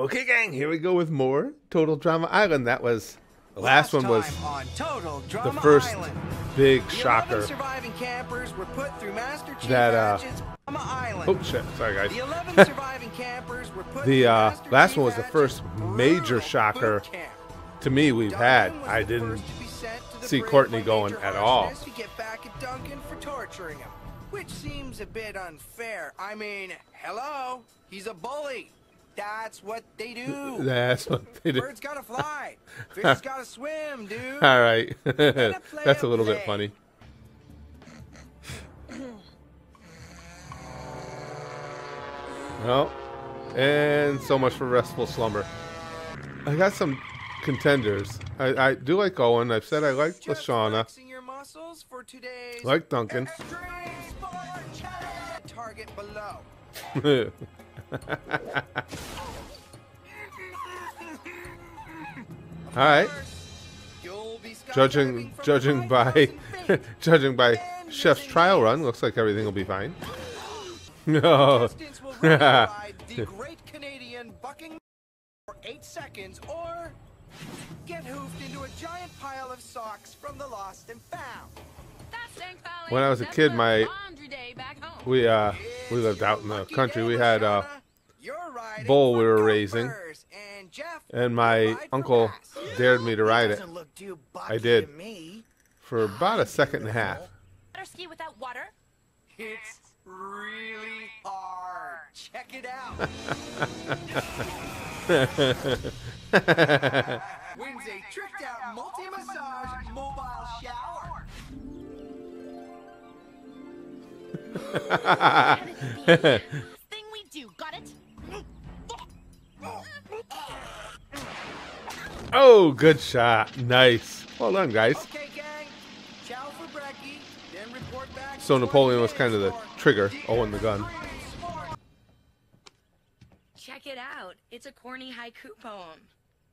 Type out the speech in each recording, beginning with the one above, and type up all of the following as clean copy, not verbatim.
Okay, gang, here we go with more Total Drama Island. That was the last one was on Total Drama the first Island. Big the shocker surviving campers were put through Master Chief that Island. Oh shit, sorry guys. The 11 surviving campers were put the last one was the first major shocker to me we've had. I didn't see Courtney going at all. You get back at Duncan for torturing him, which seems a bit unfair. I mean, hello, he's a bully. That's what they do. That's what they do. Birds gotta fly. Fish gotta swim, dude. All right. That's a little bit funny. Well, and so much for restful slumber. I got some contenders. I do like Owen. I've said I like LeShawna. I like Duncan. Target below. All right. Judging by Chef's trial run, looks like everything will be fine. No. The Great Canadian Bucking for 8 seconds, or get hoofed into a giant pile of socks from the lost and found. When I was a kid, we lived out in the country. We had a bull we were raising, and my uncle dared me to ride it. I did for about a second and a half. Ski without water? It's really hard. Check it out. Wednesday tricked out multi-massage mobile shower. Thing we do, got it? Oh, good shot. Nice. Well done, guys. Okay, gang. Chow for brekkie, then report back. So Napoleon was kind of the trigger. Owen the gun. Check it out. It's a corny haiku poem.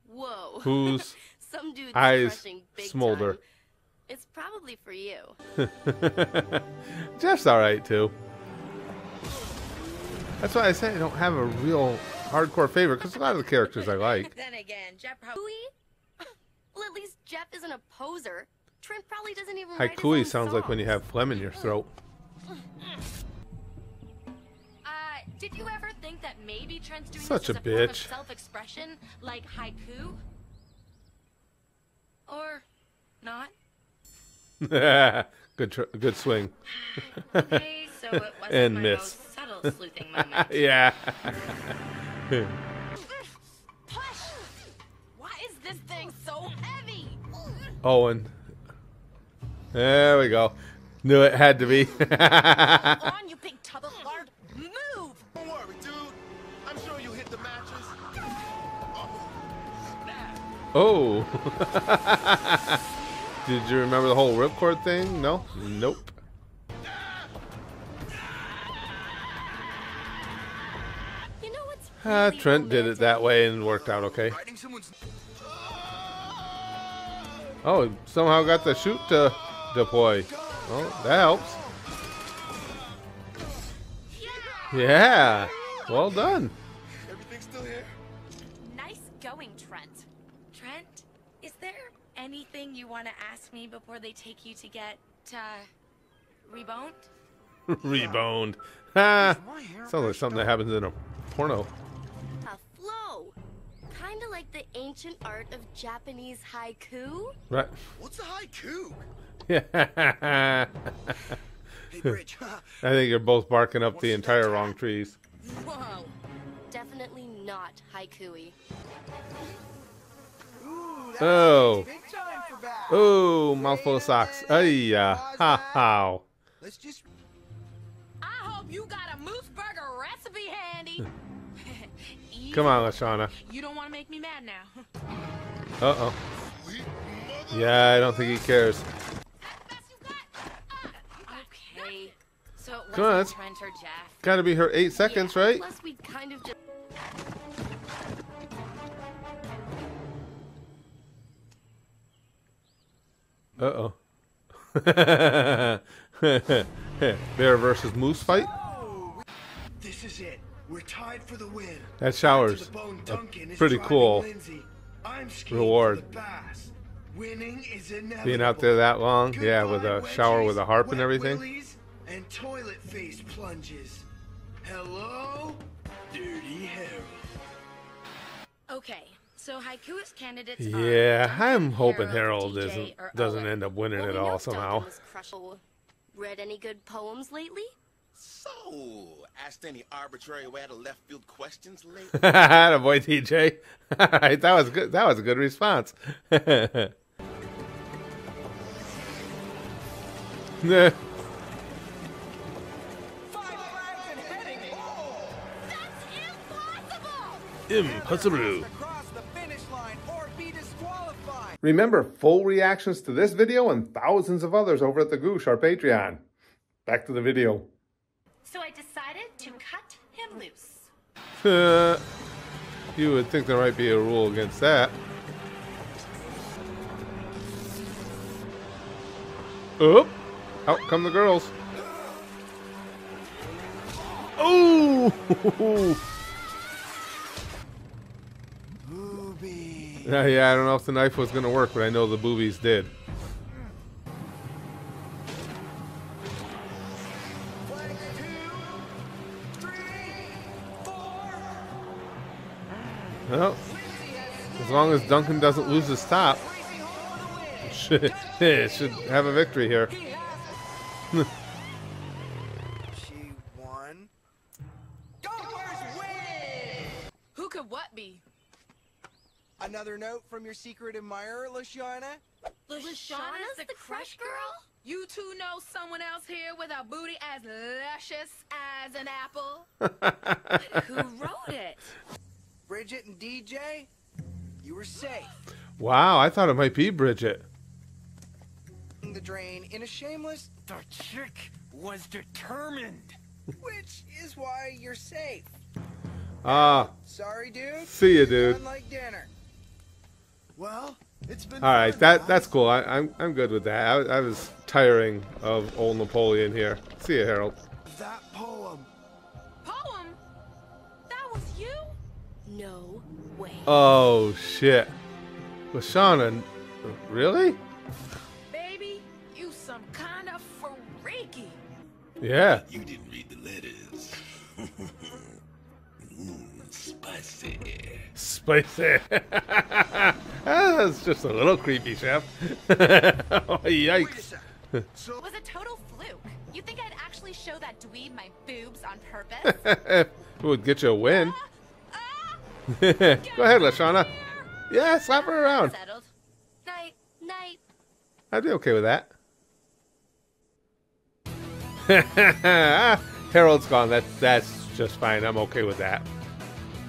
Whoa. Who's some dude's eyes big smolder. Time. It's probably for you. Jeff's all right, too. That's why I say I don't have a real hardcore favorite, because a lot of the characters I like. Then again, Jeff probably... Well, at least Jeff isn't a poser. Trent probably doesn't even write his own songs. Sounds like when you have phlegm in your throat. Did you ever think that maybe Trent's doing such a form of self-expression, like haiku? Or not? good swing. Okay, so it wasn't and my miss. Most subtle sleuthing moment. Yeah. Push. Why is this thing so heavy? Owen. There we go. Knew it had to be. Hold on, you big tub of lard. Move. Don't worry, dude. I'm sure you hit the matches. Oh. Did you remember the whole ripcord thing? No? Nope. You know what's really Trent did it that way and worked out okay. Oh, he somehow got the shoot to deploy. Oh, that helps. Yeah. Well done. Everything's still here. Nice going, Trent. Trent, is there anything you want to ask me before they take you to get reboned? Reboned. Ha! Sounds like something that happens in a porno. A flow, kind of like the ancient art of Japanese haiku. Right. What's a haiku? Yeah. Hey, Bridge. I think you're both barking up the entire wrong trees. Whoa! Definitely not haiku-y. Oh. Oh, mouthful of socks. Ay, ha, how. I hope you got a moose burger recipe handy. Come on, LeShawna. You don't want to make me mad now. Uh-oh. Yeah, I don't think he cares. Okay. So it wasn't Trent or Jeff. Got to be her 8 seconds, yeah, right? Plus we kind of just uh-oh. Bear versus moose fight? This is it. We're tied for the win. That's ours. Pretty cool reward. Winning is inevitable. Being out there that long, yeah, with a shower with a harp and everything. And toilet face plunges. Hello, dirty Harold. Okay, so Haiku's candidates. Yeah, I'm hoping Harold doesn't end up winning it all somehow. Read any good poems lately? So, asked any arbitrary way out of left field questions lately? Atta boy, DJ. All right, that was good. That was a good response. Impossible. Remember full reactions to this video and thousands of others over at the Goosh, our Patreon. Back to the video. So I decided to cut him loose. You would think there might be a rule against that. Oh, out come the girls. Oh! Yeah, I don't know if the knife was going to work, but I know the boobies did. One, two, three, four. Well, as long as Duncan doesn't lose his top, should have a victory here. She won. Gophers win! Who could what be? Another note from your secret admirer, LeShawna? LeShawna's the crush girl? You two know someone else here with a booty as luscious as an apple? Who wrote it? Bridget and DJ? You were safe. Wow, I thought it might be Bridget. The drain in a shameless... The chick was determined. Which is why you're safe. Ah. Sorry, dude. See you, dude. Well, it's been all right. That's cool. I'm good with that. I was tiring of old Napoleon here. See you, Harold. That poem. Poem? That was you? No way. Oh shit. LeShawna, really? Baby, you some kind of freaky. Yeah. You didn't read the letters. Spicy. Spicy. That's just a little creepy, Jeff. Oh, yikes. So was a total fluke. You think I'd actually show that dweeb my boobs on purpose? It would get you a win. Go ahead, LeShawna. Yeah, slap her around. Settled. Night, night. I'd be okay with that. Harold's gone. That's just fine. I'm okay with that.